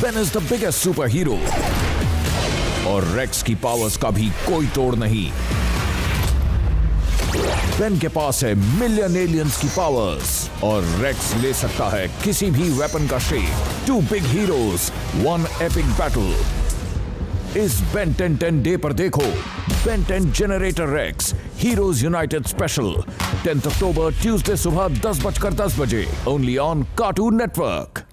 Ben is the biggest superhero और Rex की powers का भी कोई तोड़ नहीं। बेन के पास है मिलियन एलियंस की पावर्स और रेक्स ले सकता है किसी भी वेपन का shape. Two big heroes, one epic battle. इस बेन 10 डे पर देखो Ben 10 generator Rex heroes united special 10 अक्टूबर ट्यूसडे सुबह 10:10 बजे ओनली ऑन कार्टून नेटवर्क।